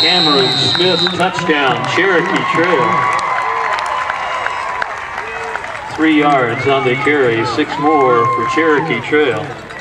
Cameron Smith, touchdown, Cherokee Trail. 3 yards on the carry, 6 more for Cherokee Trail.